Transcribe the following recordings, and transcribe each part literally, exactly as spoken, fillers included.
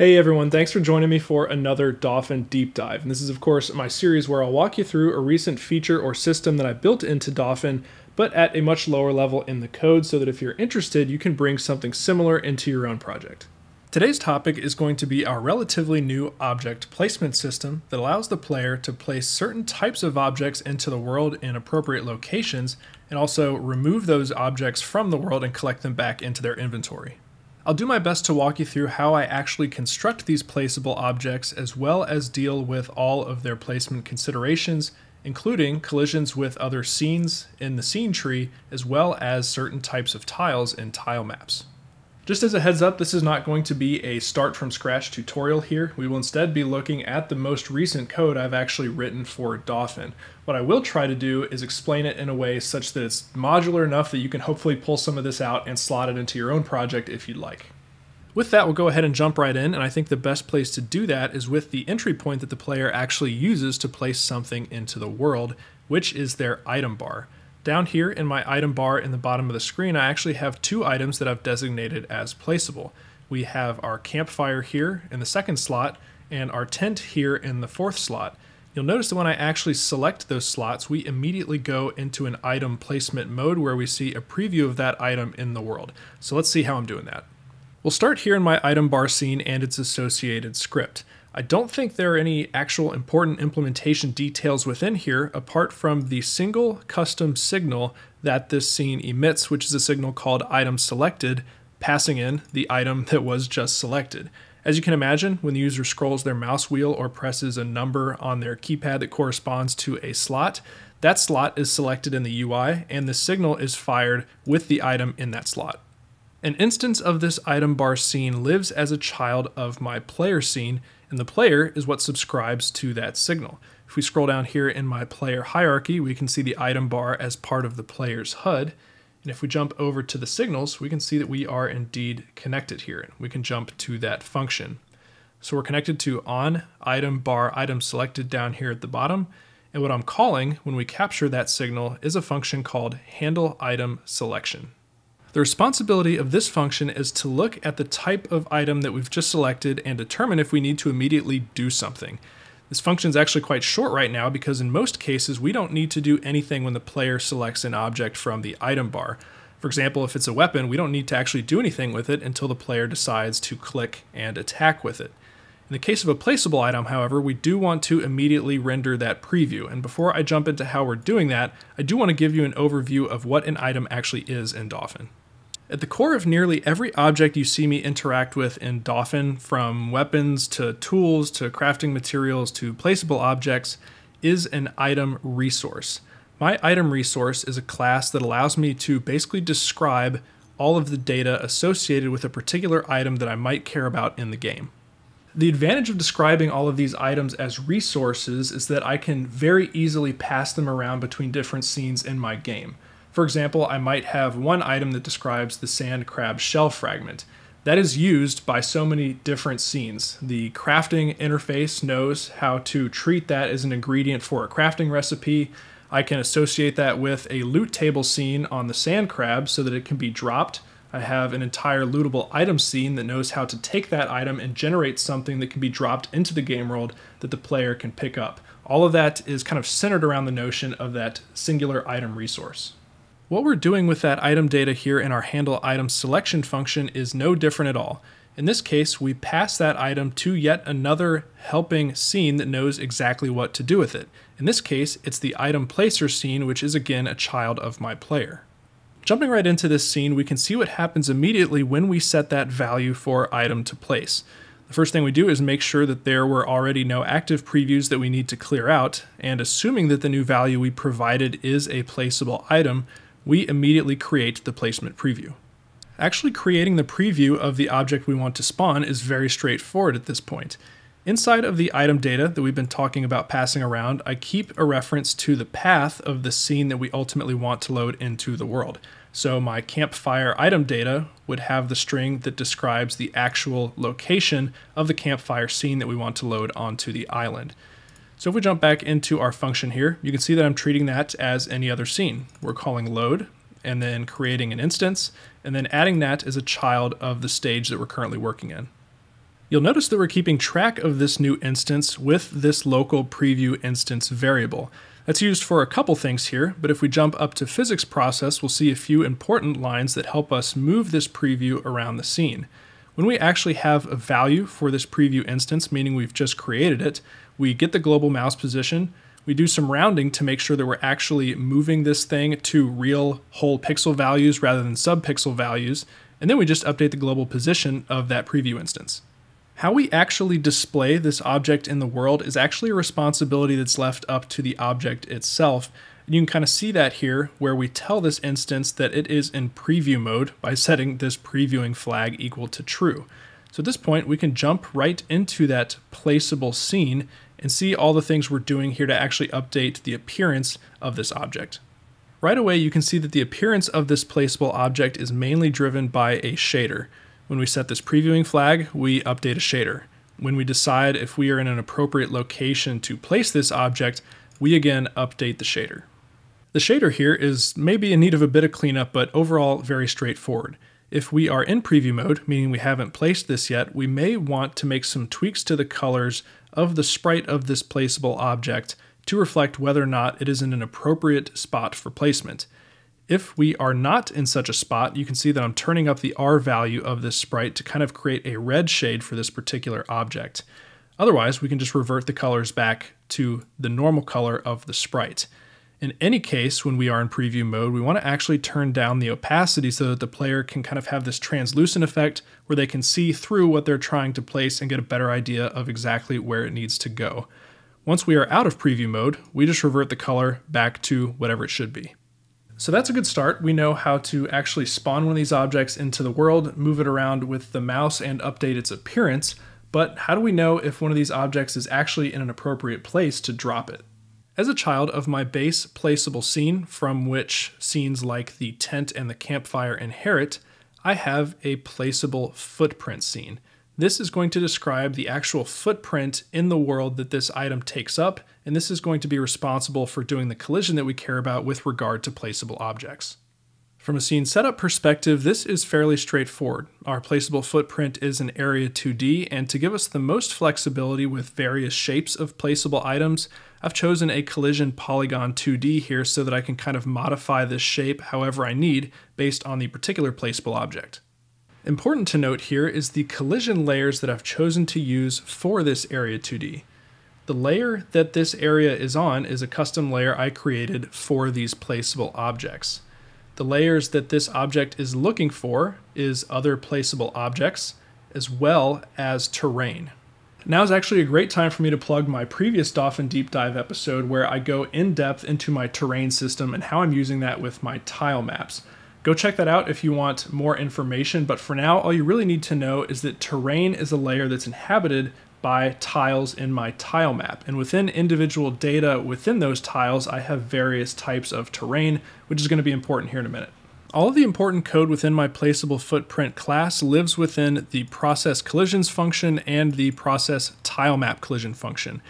Hey everyone, thanks for joining me for another Dauphin deep dive. And this is of course my series where I'll walk you through a recent feature or system that I built into Dauphin, but at a much lower level in the code so that if you're interested, you can bring something similar into your own project. Today's topic is going to be our relatively new object placement system that allows the player to place certain types of objects into the world in appropriate locations, and also remove those objects from the world and collect them back into their inventory. I'll do my best to walk you through how I actually construct these placeable objects as well as deal with all of their placement considerations, including collisions with other scenes in the scene tree, as well as certain types of tiles in tile maps. Just as a heads up, this is not going to be a start from scratch tutorial here. We will instead be looking at the most recent code I've actually written for Dauphin. What I will try to do is explain it in a way such that it's modular enough that you can hopefully pull some of this out and slot it into your own project if you'd like. With that, we'll go ahead and jump right in, and I think the best place to do that is with the entry point that the player actually uses to place something into the world, which is their item bar. Down here in my item bar in the bottom of the screen, I actually have two items that I've designated as placeable. We have our campfire here in the second slot and our tent here in the fourth slot. You'll notice that when I actually select those slots, we immediately go into an item placement mode where we see a preview of that item in the world. So let's see how I'm doing that. We'll start here in my item bar scene and its associated script. I don't think there are any actual important implementation details within here apart from the single custom signal that this scene emits, which is a signal called item selected, passing in the item that was just selected. As you can imagine, when the user scrolls their mouse wheel or presses a number on their keypad that corresponds to a slot, that slot is selected in the U I and the signal is fired with the item in that slot. An instance of this item bar scene lives as a child of my player scene, and the player is what subscribes to that signal. If we scroll down here in my player hierarchy, we can see the item bar as part of the player's H U D. And if we jump over to the signals, we can see that we are indeed connected here. We can jump to that function. So we're connected to on item bar item selected down here at the bottom. And what I'm calling when we capture that signal is a function called handle item selection. The responsibility of this function is to look at the type of item that we've just selected and determine if we need to immediately do something. This function is actually quite short right now because in most cases we don't need to do anything when the player selects an object from the item bar. For example, if it's a weapon, we don't need to actually do anything with it until the player decides to click and attack with it. In the case of a placeable item, however, we do want to immediately render that preview. And before I jump into how we're doing that, I do want to give you an overview of what an item actually is in Dauphin. At the core of nearly every object you see me interact with in Dauphin, from weapons to tools to crafting materials to placeable objects, is an item resource. My item resource is a class that allows me to basically describe all of the data associated with a particular item that I might care about in the game. The advantage of describing all of these items as resources is that I can very easily pass them around between different scenes in my game. For example, I might have one item that describes the sand crab shell fragment. That is used by so many different scenes. The crafting interface knows how to treat that as an ingredient for a crafting recipe. I can associate that with a loot table scene on the sand crab so that it can be dropped. I have an entire lootable item scene that knows how to take that item and generate something that can be dropped into the game world that the player can pick up. All of that is kind of centered around the notion of that singular item resource. What we're doing with that item data here in our handle item selection function is no different at all. In this case, we pass that item to yet another helping scene that knows exactly what to do with it. In this case, it's the item placer scene, which is again a child of my player. Jumping right into this scene, we can see what happens immediately when we set that value for item to place. The first thing we do is make sure that there were already no active previews that we need to clear out, and assuming that the new value we provided is a placeable item, we immediately create the placement preview. Actually creating the preview of the object we want to spawn is very straightforward at this point. Inside of the item data that we've been talking about passing around, I keep a reference to the path of the scene that we ultimately want to load into the world. So my campfire item data would have the string that describes the actual location of the campfire scene that we want to load onto the island. So if we jump back into our function here, you can see that I'm treating that as any other scene. We're calling load and then creating an instance and then adding that as a child of the stage that we're currently working in. You'll notice that we're keeping track of this new instance with this local preview instance variable. That's used for a couple things here, but if we jump up to physics process, we'll see a few important lines that help us move this preview around the scene. When we actually have a value for this preview instance, meaning we've just created it, we get the global mouse position, we do some rounding to make sure that we're actually moving this thing to real whole pixel values rather than sub-pixel values, and then we just update the global position of that preview instance. How we actually display this object in the world is actually a responsibility that's left up to the object itself. And you can kind of see that here where we tell this instance that it is in preview mode by setting this previewing flag equal to true. So at this point, we can jump right into that placeable scene and see all the things we're doing here to actually update the appearance of this object. Right away, you can see that the appearance of this placeable object is mainly driven by a shader. When we set this previewing flag, we update a shader. When we decide if we are in an appropriate location to place this object, we again update the shader. The shader here is maybe in need of a bit of cleanup, but overall very straightforward. If we are in preview mode, meaning we haven't placed this yet, we may want to make some tweaks to the colors of the sprite of this placeable object to reflect whether or not it is in an appropriate spot for placement. If we are not in such a spot, you can see that I'm turning up the R value of this sprite to kind of create a red shade for this particular object. Otherwise, we can just revert the colors back to the normal color of the sprite. In any case, when we are in preview mode, we want to actually turn down the opacity so that the player can kind of have this translucent effect where they can see through what they're trying to place and get a better idea of exactly where it needs to go. Once we are out of preview mode, we just revert the color back to whatever it should be. So that's a good start. We know how to actually spawn one of these objects into the world, move it around with the mouse, and update its appearance. But how do we know if one of these objects is actually in an appropriate place to drop it? As a child of my base placeable scene, from which scenes like the tent and the campfire inherit, I have a placeable footprint scene. This is going to describe the actual footprint in the world that this item takes up, and this is going to be responsible for doing the collision that we care about with regard to placeable objects. From a scene setup perspective, this is fairly straightforward. Our placeable footprint is an area two D, and to give us the most flexibility with various shapes of placeable items, I've chosen a collision polygon two D here so that I can kind of modify this shape however I need based on the particular placeable object. Important to note here is the collision layers that I've chosen to use for this area two D. The layer that this area is on is a custom layer I created for these placeable objects. The layers that this object is looking for is other placeable objects as well as terrain. Now is actually a great time for me to plug my previous Dauphin Deep Dive episode where I go in depth into my terrain system and how I'm using that with my tile maps. Go check that out if you want more information, but for now, all you really need to know is that terrain is a layer that's inhabited by tiles in my tile map. And within individual data within those tiles, I have various types of terrain, which is going to be important here in a minute. All of the important code within my placeable footprint class lives within the process collisions function and the process tile map collision function.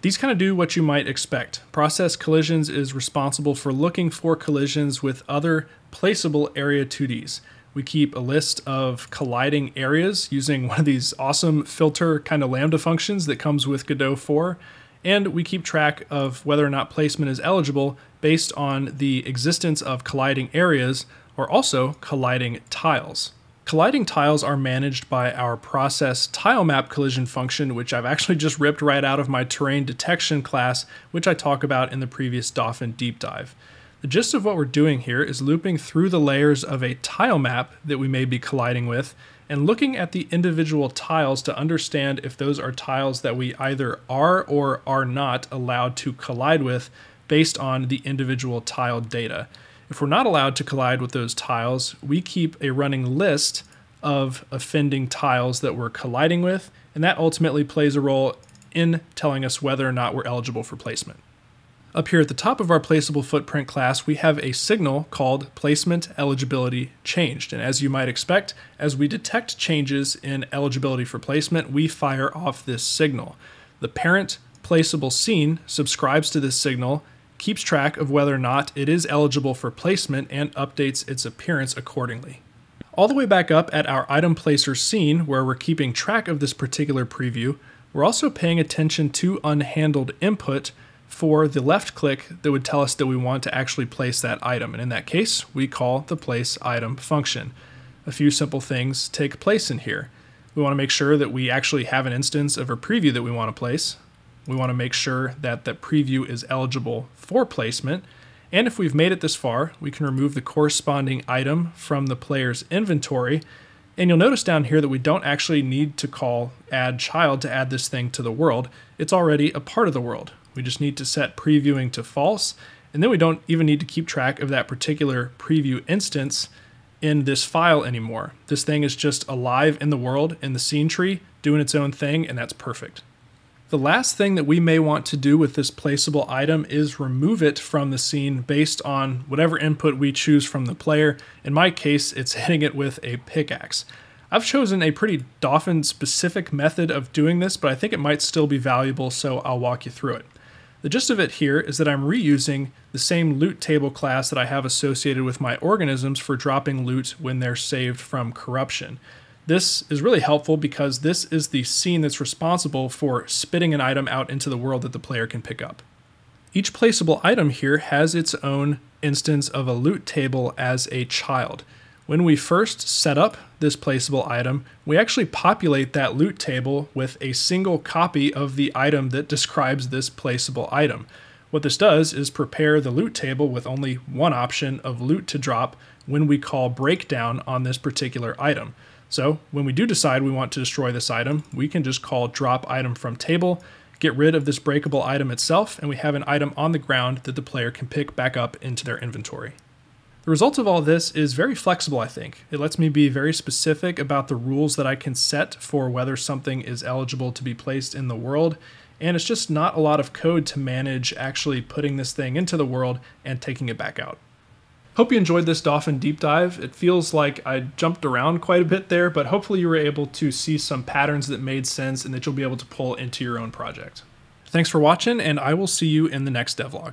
These kind of do what you might expect. Process collisions is responsible for looking for collisions with other placeable area two Ds. We keep a list of colliding areas using one of these awesome filter kind of lambda functions that comes with Godot four. And we keep track of whether or not placement is eligible based on the existence of colliding areas or also colliding tiles. Colliding tiles are managed by our process tile map collision function, which I've actually just ripped right out of my terrain detection class, which I talk about in the previous Dauphin deep dive. The gist of what we're doing here is looping through the layers of a tile map that we may be colliding with and looking at the individual tiles to understand if those are tiles that we either are or are not allowed to collide with based on the individual tile data. If we're not allowed to collide with those tiles, we keep a running list of offending tiles that we're colliding with, and that ultimately plays a role in telling us whether or not we're eligible for placement. Up here at the top of our placeable footprint class, we have a signal called placement eligibility changed. And as you might expect, as we detect changes in eligibility for placement, we fire off this signal. The parent placeable scene subscribes to this signal, keeps track of whether or not it is eligible for placement, and updates its appearance accordingly. All the way back up at our item placer scene, where we're keeping track of this particular preview, we're also paying attention to unhandled input for the left click that would tell us that we want to actually place that item. And in that case, we call the place item function. A few simple things take place in here. We want to make sure that we actually have an instance of a preview that we want to place. We want to make sure that the preview is eligible for placement. And if we've made it this far, we can remove the corresponding item from the player's inventory. And you'll notice down here that we don't actually need to call add child to add this thing to the world. It's already a part of the world. We just need to set previewing to false, and then we don't even need to keep track of that particular preview instance in this file anymore. This thing is just alive in the world in the scene tree, doing its own thing, and that's perfect. The last thing that we may want to do with this placeable item is remove it from the scene based on whatever input we choose from the player. In my case, it's hitting it with a pickaxe. I've chosen a pretty Dauphin specific method of doing this, but I think it might still be valuable, so I'll walk you through it. The gist of it here is that I'm reusing the same loot table class that I have associated with my organisms for dropping loot when they're saved from corruption. This is really helpful because this is the scene that's responsible for spitting an item out into the world that the player can pick up. Each placeable item here has its own instance of a loot table as a child. When we first set up this placeable item, we actually populate that loot table with a single copy of the item that describes this placeable item. What this does is prepare the loot table with only one option of loot to drop when we call breakdown on this particular item. So when we do decide we want to destroy this item, we can just call drop item from table, get rid of this breakable item itself, and we have an item on the ground that the player can pick back up into their inventory. The result of all this is very flexible, I think. It lets me be very specific about the rules that I can set for whether something is eligible to be placed in the world, and it's just not a lot of code to manage actually putting this thing into the world and taking it back out. Hope you enjoyed this Dauphin deep dive. It feels like I jumped around quite a bit there, but hopefully you were able to see some patterns that made sense and that you'll be able to pull into your own project. Thanks for watching, and I will see you in the next devlog.